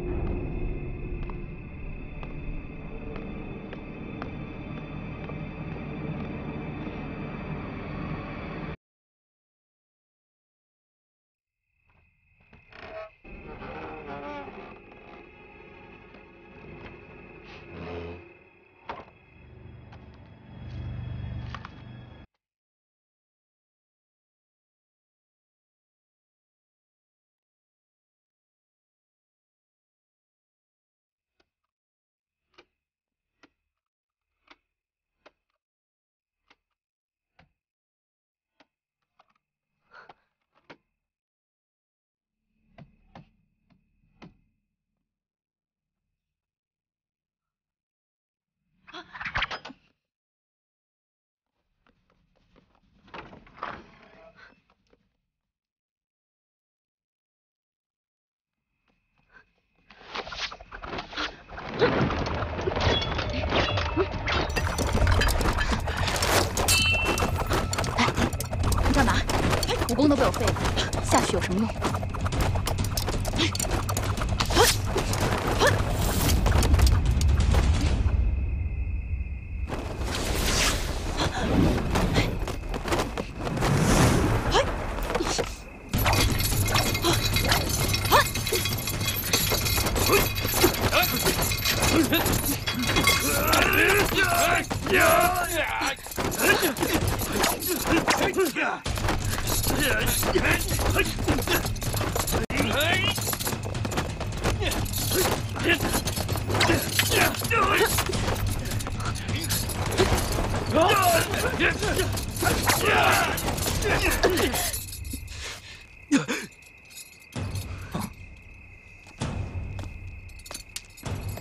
干嘛？武功都被我废了，下去有什么用？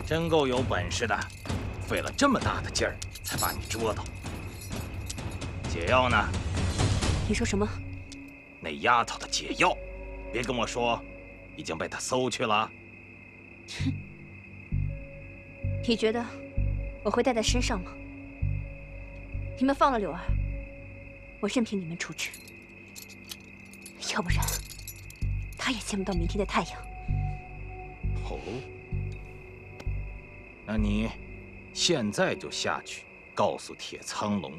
真够有本事的，费了这么大的劲儿才把你捉到。解药呢？你说什么？那丫头的解药，别跟我说已经被她搜去了。哼，你觉得我会带在身上吗？你们放了柳儿，我任凭你们处置。要不然，她也见不到明天的太阳。哦。 那你现在就下去，告诉铁苍龙，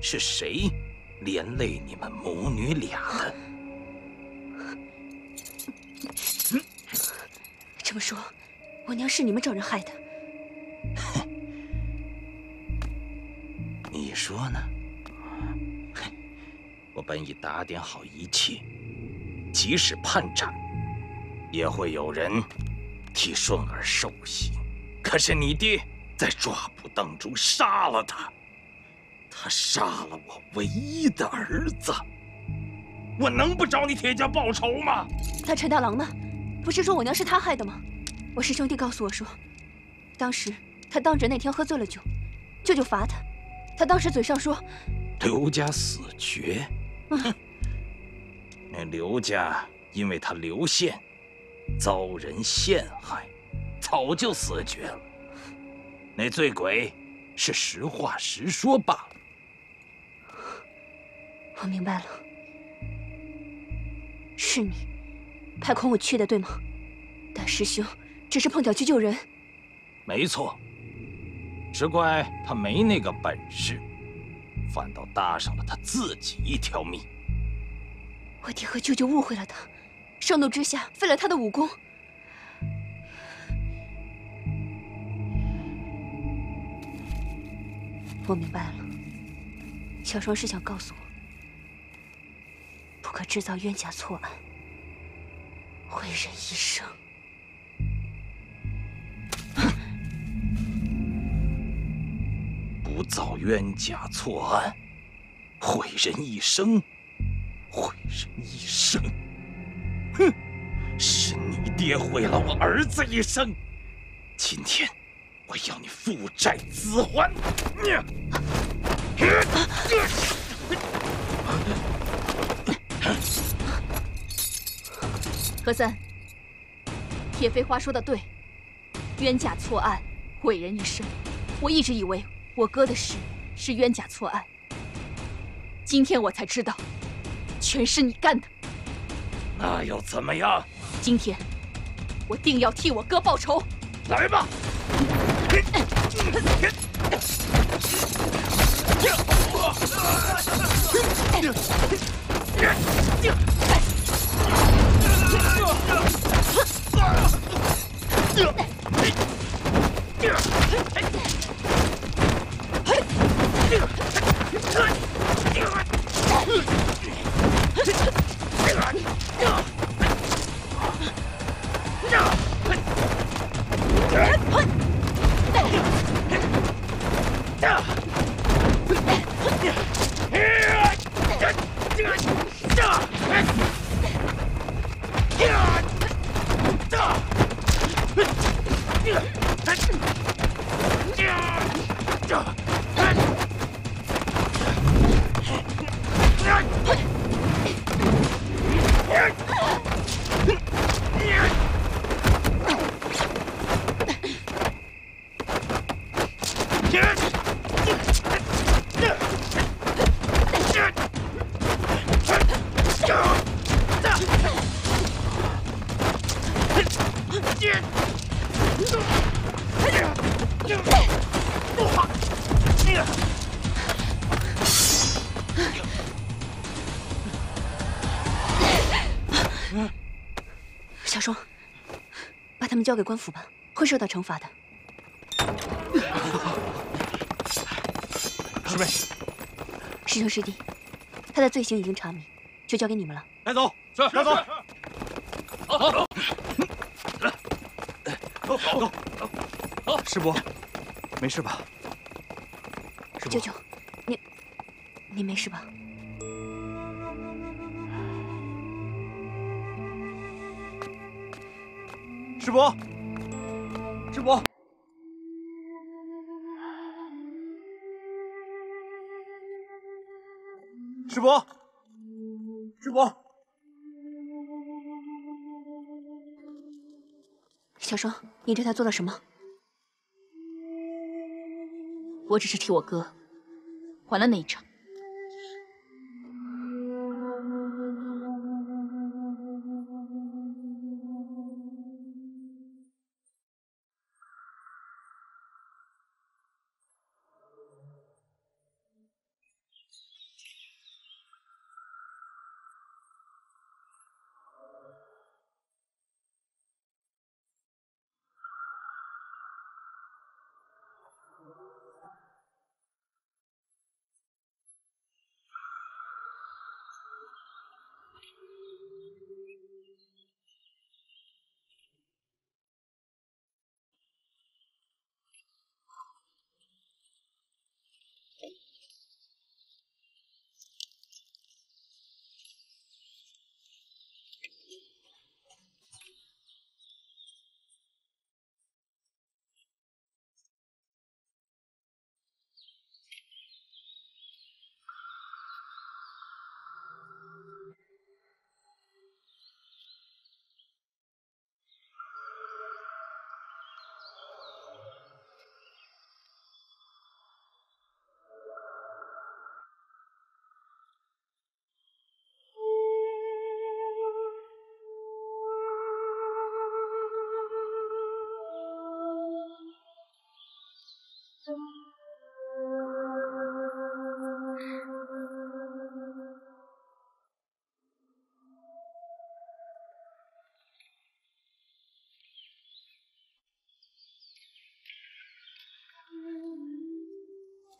是谁连累你们母女俩的？这么说，我娘是你们找人害的？哼，你说呢？哼，我本已打点好一切，即使叛斩，也会有人替顺儿受刑。 可是你爹在抓捕当中杀了他，他杀了我唯一的儿子，我能不找你铁家报仇吗？那陈大郎呢？不是说我娘是他害的吗？我师兄弟告诉我说，当时他当值那天喝醉了酒，舅舅罚他，他当时嘴上说刘家死绝，哼，那刘家因为他刘宪遭人陷害。 早就死绝了。那醉鬼是实话实说罢了。我明白了，是你派孔武去的，对吗？但师兄只是碰巧去救人。没错，只怪他没那个本事，反倒搭上了他自己一条命。我爹和舅舅误会了他，盛怒之下废了他的武功。 我明白了，小双是想告诉我，不可制造冤假错案，毁人一生。不造冤假错案，毁人一生，毁人一生。哼，是你爹毁了我儿子一生，今天。 我要你父债子还！何三，铁飞花说的对，冤假错案，毁人一生。我一直以为我哥的事是冤假错案，今天我才知道，全是你干的。那又怎么样？今天我定要替我哥报仇。来吧！小双，把他们交给官府吧，会受到惩罚的。师妹，师兄师弟，他的罪行已经查明，就交给你们了。带走，是，带走。好，走，走，走。师伯，没事吧？舅舅，你没事吧？ 师伯，师伯，师伯，师伯，小双，你对他做了什么？我只是替我哥还了那一仗。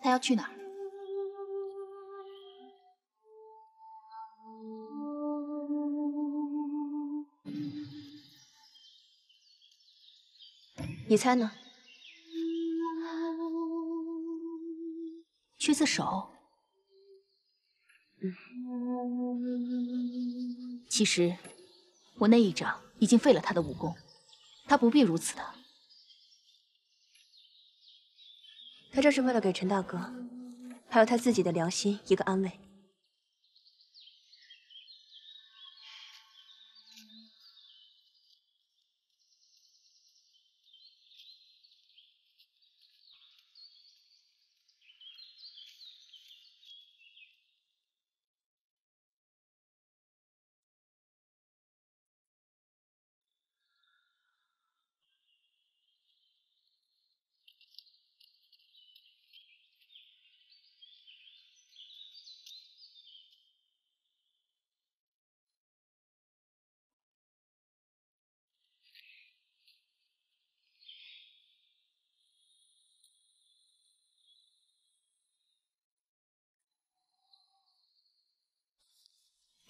他要去哪儿？你猜呢？去自首。嗯，其实我那一掌已经废了他的武功，他不必如此的。 他这是为了给陈大哥，还有他自己的良心一个安慰。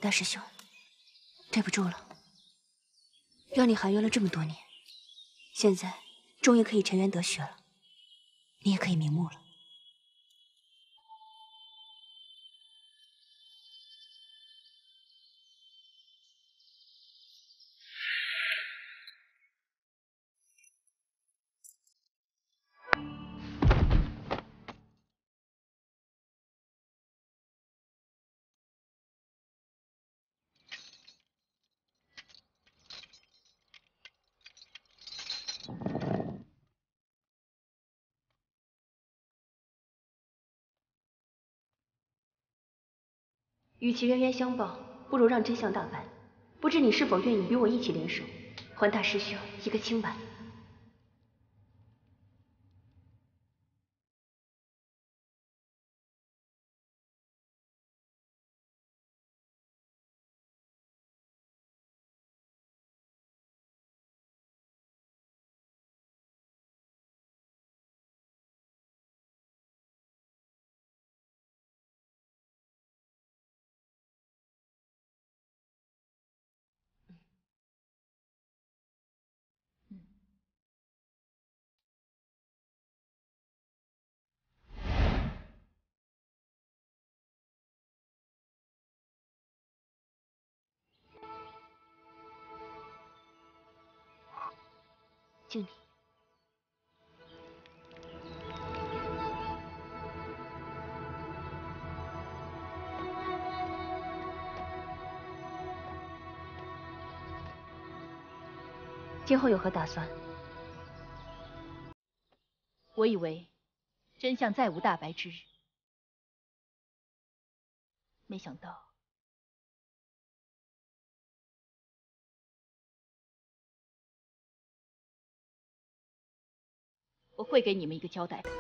大师兄，对不住了，让你含冤了这么多年，现在终于可以沉冤得雪了，你也可以瞑目了。 与其冤冤相报，不如让真相大白。不知你是否愿意与我一起联手，还大师兄一个清白？敬你。今后有何打算？我以为真相再无大白之日，没想到。 我会给你们一个交代的。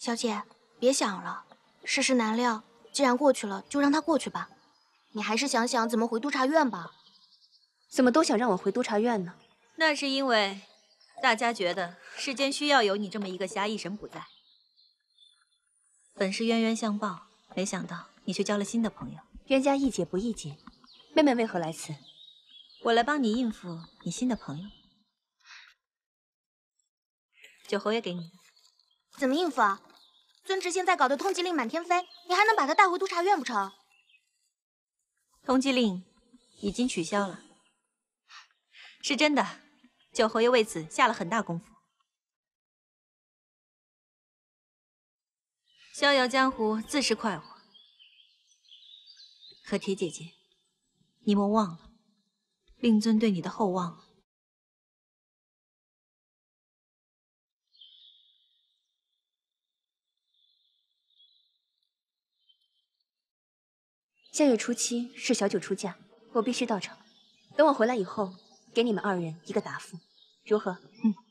小姐，别想了，世事难料，既然过去了，就让它过去吧。你还是想想怎么回督察院吧。怎么都想让我回督察院呢？那是因为大家觉得世间需要有你这么一个侠义神捕在。本是冤冤相报，没想到你却交了新的朋友。冤家宜解不宜结，妹妹为何来此？我来帮你应付你新的朋友。酒侯爷给你。怎么应付啊？ 孙植现在搞得通缉令满天飞，你还能把他带回督察院不成？通缉令已经取消了，是真的。九侯爷为此下了很大功夫。逍遥江湖，自是快活。可铁姐姐，你莫忘了令尊对你的厚望。 下月初七是小九出嫁，我必须到场。等我回来以后，给你们二人一个答复，如何？嗯。